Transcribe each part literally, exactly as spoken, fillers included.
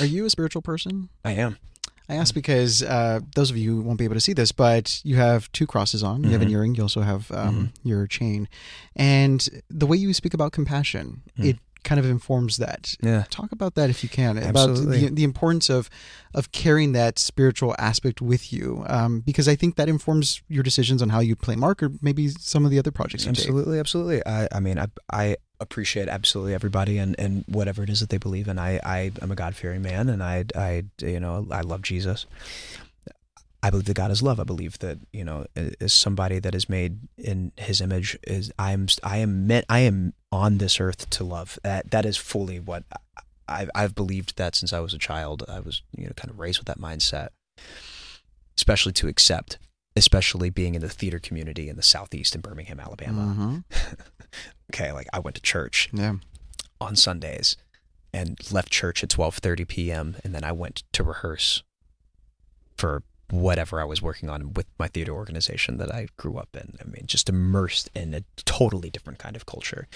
Are you a spiritual person? I am. I ask because uh, those of you who won't be able to see this, but you have two crosses on. You mm-hmm. have an earring. You also have um, mm-hmm. your chain. And the way you speak about compassion, mm-hmm. it kind of informs that. Yeah. Talk about that if you can. Absolutely. About the, the importance of of carrying that spiritual aspect with you, um, because I think that informs your decisions on how you play Mark or maybe some of the other projects you absolutely, take. Absolutely. I, I mean, I... I appreciate absolutely everybody and, and whatever it is that they believe in. I, I am a God-fearing man, and I, I, you know, I love Jesus. I believe that God is love. I believe that, you know, as somebody that is made in his image, is I'm, I am meant, I am on this earth to love. That, that is fully what I've, I've believed that since I was a child. I was, you know, kind of raised with that mindset, especially to accept, especially being in the theater community in the Southeast in Birmingham, Alabama. Mm-hmm. Okay, like I went to church yeah. on Sundays and left church at twelve thirty p m and then I went to rehearse for whatever I was working on with my theater organization that I grew up in. I mean, just immersed in a totally different kind of culture.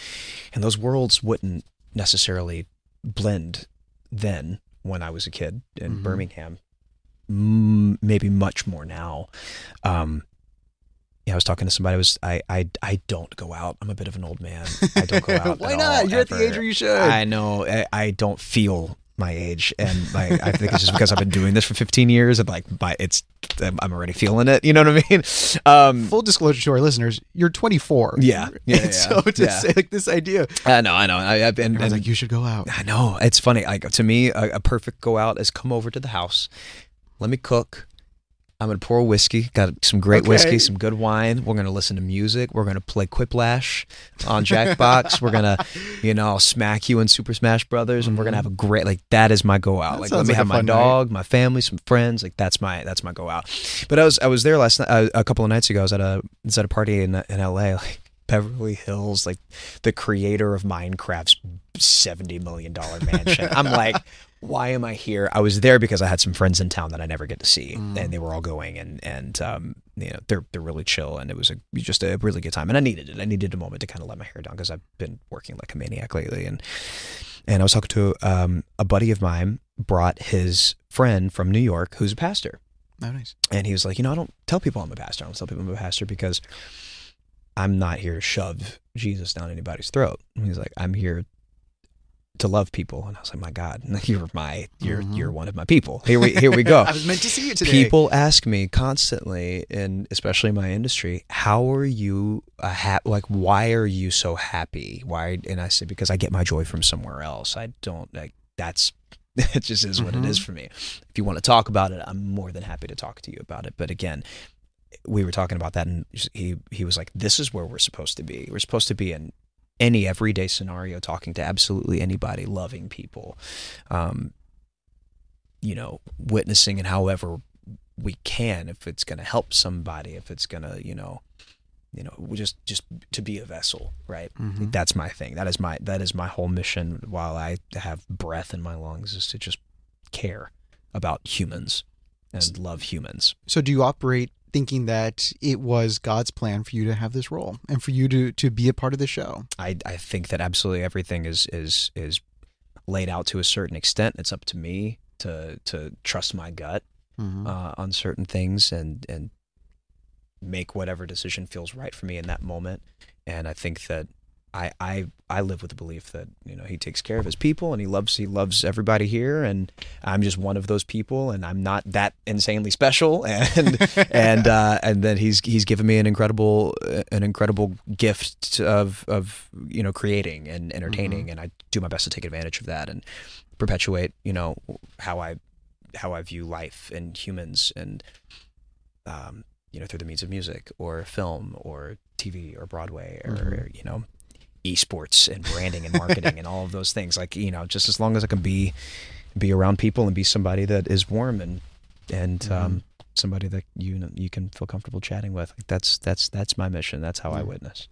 And those worlds wouldn't necessarily blend then when I was a kid in mm-hmm. Birmingham, M- maybe much more now. Um Yeah, I was talking to somebody. I was I I I don't go out. I'm a bit of an old man. I don't go out. Why at not? All, You're ever. At the age where you should. I know. I, I don't feel my age, and my, I think it's just because I've been doing this for fifteen years. And like, my it's I'm already feeling it. You know what I mean? Um, Full disclosure to our listeners: you're twenty-four. Yeah, yeah. And yeah so to yeah. say like this idea. I know. I know. I, I and, and like you should go out. I know. It's funny. Like to me, a, a perfect go out is come over to the house. Let me cook. I'm going to pour whiskey. Got some great okay. whiskey, some good wine. We're going to listen to music. We're going to play Quiplash on Jackbox. We're going to, you know, I'll smack you in Super Smash Brothers, and we're going to have a great, like, that is my go out. That like, let me like have my dog, night. My family, some friends. Like, that's my, that's my go out. But I was, I was there last night, uh, a couple of nights ago. I was at a, was at a party in, in L A, like Beverly Hills, like the creator of Minecraft's seventy million dollars mansion. I'm like, why am I here? I was there because I had some friends in town that I never get to see, mm. and they were all going, and and um, you know, they're they're really chill, and it was a just a really good time, and I needed it. I needed a moment to kind of let my hair down because I've been working like a maniac lately, and and I was talking to um, a buddy of mine brought his friend from New York who's a pastor. Oh, nice. And he was like, you know, I don't tell people I'm a pastor. I don't tell people I'm a pastor because I'm not here to shove Jesus down anybody's throat. And he's like, I'm here to love people. And I was like, my God, you're my, you're, mm-hmm. you're one of my people. Here we, here we go. I was meant to see you today. People ask me constantly, and especially in my industry, how are you a ha- like, why are you so happy? Why? And I said, because I get my joy from somewhere else. I don't like, that's, it just is what mm-hmm. it is for me. If you want to talk about it, I'm more than happy to talk to you about it. But again, we were talking about that, and he, he was like, this is where we're supposed to be. We're supposed to be in any everyday scenario, talking to absolutely anybody, loving people, um, you know, witnessing, and however we can, if it's going to help somebody, if it's going to, you know, you know, just, just to be a vessel, right? Mm-hmm. That's my thing. That is my, that is my whole mission while I have breath in my lungs, is to just care about humans and love humans. So do you operate thinking that it was God's plan for you to have this role and for you to, to be a part of the show? I, I think that absolutely everything is, is, is laid out to a certain extent. It's up to me to, to trust my gut mm-hmm. uh, on certain things, and, and make whatever decision feels right for me in that moment. And I think that I, I, I live with the belief that, you know, he takes care of his people, and he loves, he loves everybody here. And I'm just one of those people, and I'm not that insanely special. And, and, uh, and then he's, he's given me an incredible, an incredible gift of, of, you know, creating and entertaining. Mm-hmm. And I do my best to take advantage of that and perpetuate, you know, how I, how I view life and humans, and, um, you know, through the means of music or film or T V or Broadway or, mm-hmm. you know, esports and branding and marketing and all of those things. Like, you know, just as long as I can be be around people and be somebody that is warm and and mm-hmm. um somebody that you you can feel comfortable chatting with, like that's that's that's my mission. That's how mm-hmm. I witness.